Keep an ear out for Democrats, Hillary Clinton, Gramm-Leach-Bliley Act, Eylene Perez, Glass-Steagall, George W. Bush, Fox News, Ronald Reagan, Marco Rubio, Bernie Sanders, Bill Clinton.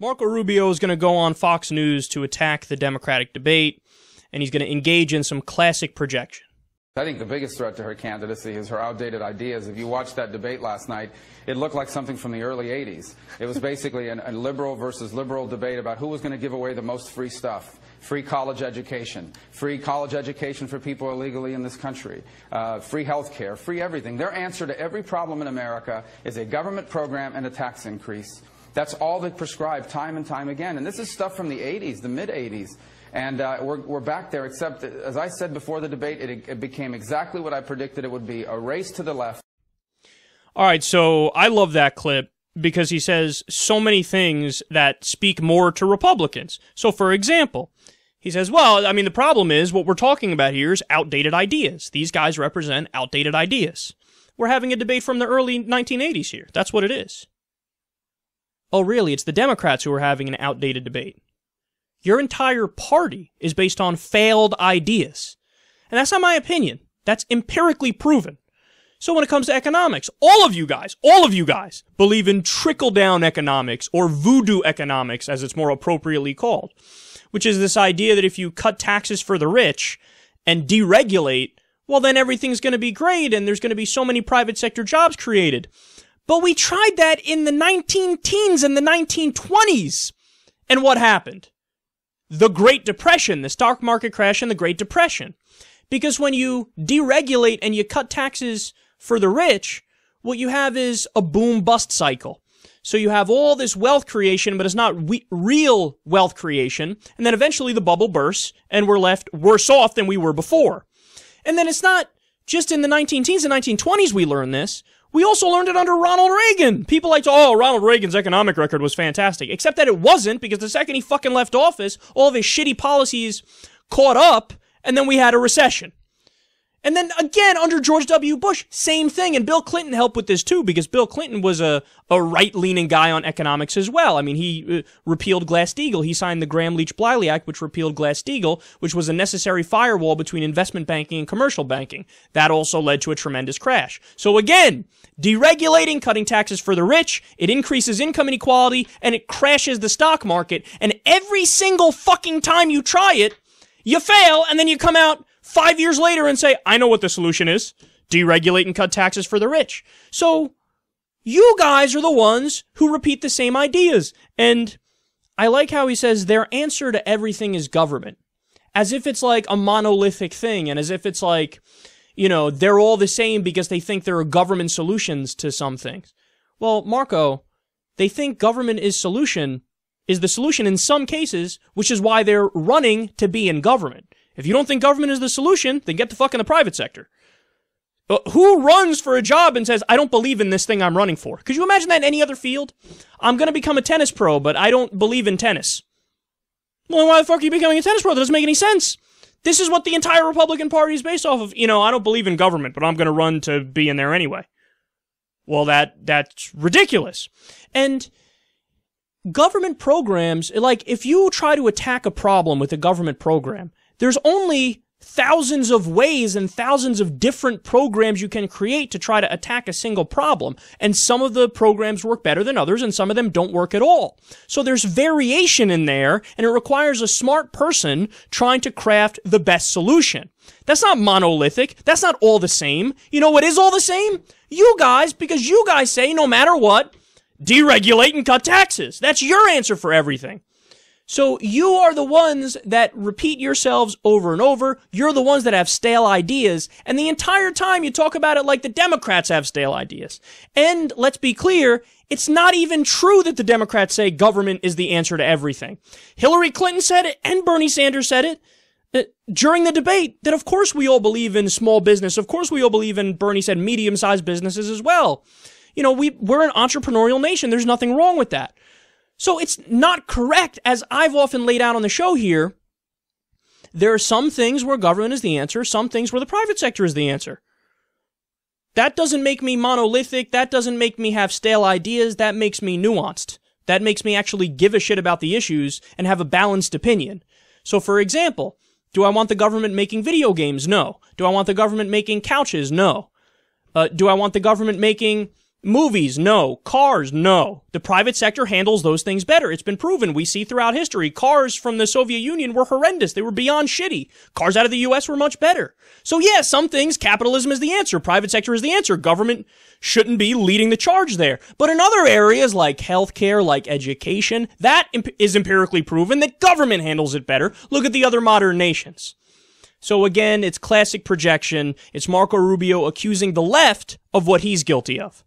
Marco Rubio is going to go on Fox News to attack the Democratic debate, and he's going to engage in some classic projection. I think the biggest threat to her candidacy is her outdated ideas. If you watched that debate last night, it looked like something from the early 80s. It was basically a liberal versus liberal debate about who was going to give away the most free stuff. Free college education for people illegally in this country, free health care, free everything. Their answer to every problem in America is a government program and a tax increase. That's all they prescribe time and time again. And this is stuff from the 80s, the mid-80s. And we're back there, except, as I said before the debate, it became exactly what I predicted it would be, a race to the left. All right, so I love that clip because he says so many things that speak more to Republicans. So, for example, he says, well, I mean, the problem is what we're talking about here is outdated ideas. These guys represent outdated ideas. We're having a debate from the early 1980s here. That's what it is. Oh, really? It's the Democrats who are having an outdated debate. Your entire party is based on failed ideas. And that's not my opinion. That's empirically proven. So when it comes to economics, all of you guys believe in trickle-down economics, or voodoo economics, as it's more appropriately called, which is this idea that if you cut taxes for the rich and deregulate, well, then everything's going to be great and there's going to be so many private sector jobs created. But we tried that in the 19-teens and the 1920s. And what happened? The Great Depression, the stock market crash and the Great Depression. Because when you deregulate and you cut taxes for the rich, what you have is a boom-bust cycle. So you have all this wealth creation, but it's not real wealth creation. And then eventually the bubble bursts, and we're left worse off than we were before. And then it's not just in the 19-teens and 1920s we learned this. We also learned it under Ronald Reagan. People like to, oh, Ronald Reagan's economic record was fantastic. Except that it wasn't, because the second he fucking left office, all of his shitty policies caught up, and then we had a recession. And then again, under George W. Bush, same thing. And Bill Clinton helped with this too, because Bill Clinton was a right-leaning guy on economics as well. I mean, he repealed Glass-Steagall. He signed the Gramm-Leach-Bliley Act, which repealed Glass-Steagall, which was a necessary firewall between investment banking and commercial banking. That also led to a tremendous crash. So again, deregulating, cutting taxes for the rich, it increases income inequality, and it crashes the stock market. And every single fucking time you try it, you fail, and then you come out 5 years later and say, I know what the solution is. Deregulate and cut taxes for the rich. So you guys are the ones who repeat the same ideas. And I like how he says their answer to everything is government. As if it's like a monolithic thing, and as if it's like, you know, they're all the same because they think there are government solutions to some things. Well, Marco, they think government is the solution in some cases, which is why they're running to be in government. If you don't think government is the solution, then get the fuck in the private sector. But who runs for a job and says, I don't believe in this thing I'm running for? Could you imagine that in any other field? I'm going to become a tennis pro, but I don't believe in tennis. Well, why the fuck are you becoming a tennis pro? That doesn't make any sense. This is what the entire Republican Party is based off of. You know, I don't believe in government, but I'm going to run to be in there anyway. Well, that's ridiculous. And government programs, like, if you try to attack a problem with a government program, there's only thousands of ways and thousands of different programs you can create to try to attack a single problem. And some of the programs work better than others, and some of them don't work at all. So there's variation in there, and it requires a smart person trying to craft the best solution. That's not monolithic. That's not all the same. You know what is all the same? You guys, because you guys say, no matter what, deregulate and cut taxes. That's your answer for everything. So you are the ones that repeat yourselves over and over. You're the ones that have stale ideas. And the entire time you talk about it like the Democrats have stale ideas. And let's be clear, it's not even true that the Democrats say government is the answer to everything. Hillary Clinton said it, and Bernie Sanders said it during the debate, that of course we all believe in small business. Of course we all believe in, Bernie said, medium-sized businesses as well. You know, we're an entrepreneurial nation. There's nothing wrong with that. So it's not correct, as I've often laid out on the show here. There are some things where government is the answer, some things where the private sector is the answer. That doesn't make me monolithic. That doesn't make me have stale ideas. That makes me nuanced. That makes me actually give a shit about the issues and have a balanced opinion. So, for example, do I want the government making video games? No. Do I want the government making couches? No. Do I want the government making Movies, no. Cars, no. The private sector handles those things better. It's been proven. We see throughout history, cars from the Soviet Union were horrendous. They were beyond shitty. Cars out of the U.S. were much better. So yeah, some things, capitalism is the answer. Private sector is the answer. Government shouldn't be leading the charge there. But in other areas like healthcare, like education, that is empirically proven that government handles it better. Look at the other modern nations. So again, it's classic projection. It's Marco Rubio accusing the left of what he's guilty of.